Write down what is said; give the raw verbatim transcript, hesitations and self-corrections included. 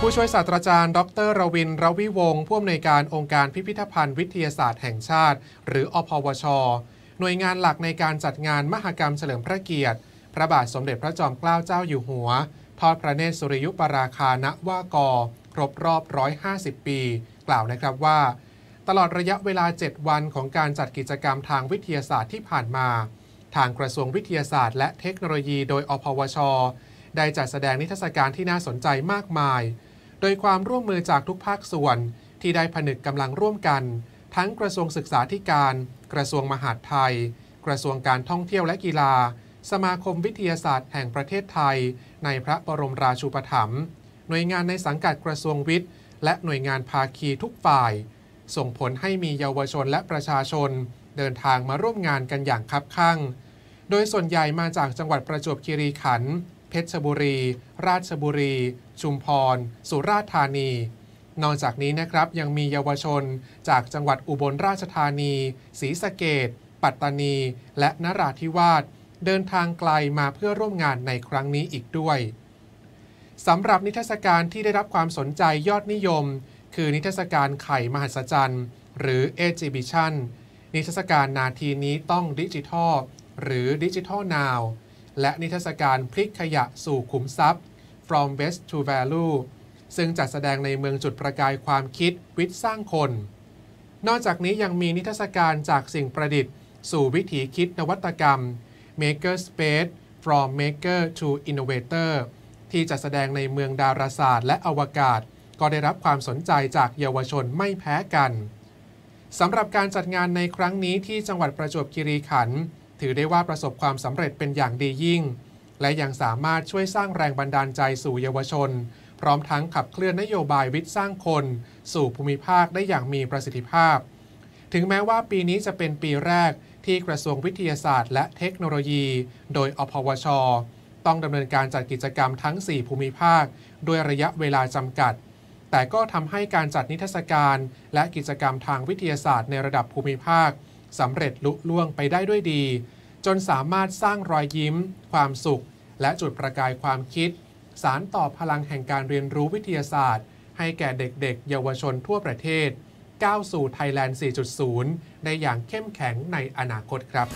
ผู้ช่วยศาสตราจารย์ดร.รวินทร์ รวิวงศ์ผู้อำนวยการองค์การพิพิธภัณฑ์วิทยาศาสตร์แห่งชาติหรืออ พอ วอ ชอหน่วยงานหลักในการจัดงานมหกรรมเฉลิมพระเกียรติพระบาทสมเด็จพระจอมเกล้าเจ้าอยู่หัวทอดพระเนตรสุริยุปราคาณว่ากครบรอบหนึ่งร้อยห้าสิบปีกล่าวนะครับว่าตลอดระยะเวลาเจ็ดวันของการจัดกิจกรรมทางวิทยาศาสตร์ที่ผ่านมาทางกระทรวงวิทยาศาสตร์และเทคโนโลยีโดยอ พอ วอ ชอได้จัดแสดงนิทรรศการที่น่าสนใจมากมายโดยความร่วมมือจากทุกภาคส่วนที่ได้ผนึกกำลังร่วมกันทั้งกระทรวงศึกษาธิการกระทรวงมหาดไทยกระทรวงการท่องเที่ยวและกีฬาสมาคมวิทยาศาสตร์แห่งประเทศไทยในพระบรมราชูปถัมภ์หน่วยงานในสังกัดกระทรวงวิทย์และหน่วยงานภาคีทุกฝ่ายส่งผลให้มีเยาวชนและประชาชนเดินทางมาร่วมงานกันอย่างคับคั่งโดยส่วนใหญ่มาจากจังหวัดประจวบคีรีขันธ์เพชรบุรีราชบุรีชุมพรสุราษฎร์ธานีนอกจากนี้นะครับยังมีเยาวชนจากจังหวัดอุบลราชธานีศรีสะเกษปัตตานีและนราธิวาสเดินทางไกลมาเพื่อร่วมงานในครั้งนี้อีกด้วยสำหรับนิทรรศการที่ได้รับความสนใจยอดนิยมคือนิทรรศการไข่มหัศจรรย์หรือ Exhibition นิทรรศการนาทีนี้ต้องดิจิทัลหรือ Digital Now และนิทรรศการพลิกขยะสู่ขุมทรัพย์ From Waste to Value ซึ่งจัดแสดงในเมืองจุดประกายความคิดวิทย์สร้างคนนอกจากนี้ยังมีนิทรรศการจากสิ่งประดิษฐ์สู่วิถีคิดนวัตกรรม Maker Space From Maker to Innovatorที่จัดแสดงในเมืองดาราศาสตร์และอวกาศก็ได้รับความสนใจจากเยาวชนไม่แพ้กันสำหรับการจัดงานในครั้งนี้ที่จังหวัดประจวบคีรีขันธ์ถือได้ว่าประสบความสำเร็จเป็นอย่างดียิ่งและยังสามารถช่วยสร้างแรงบันดาลใจสู่เยาวชนพร้อมทั้งขับเคลื่อนนโยบายวิทย์สร้างคนสู่ภูมิภาคได้อย่างมีประสิทธิภาพถึงแม้ว่าปีนี้จะเป็นปีแรกที่กระทรวงวิทยาศาสตร์และเทคโนโลยีโดยอ พอ วอ ชอต้องดำเนินการจัดกิจกรรมทั้งสี่ภูมิภาคด้วยระยะเวลาจำกัดแต่ก็ทำให้การจัดนิทรรศการและกิจกรรมทางวิทยาศาสตร์ในระดับภูมิภาคสำเร็จลุล่วงไปได้ด้วยดีจนสามารถสร้างรอยยิ้มความสุขและจุดประกายความคิดสานต่อพลังแห่งการเรียนรู้วิทยาศาสตร์ให้แก่เด็กๆเยาวชนทั่วประเทศก้าวสู่ไทยแลนด์ สี่จุดศูนย์ ในอย่างเข้มแข็งในอนาคตครับ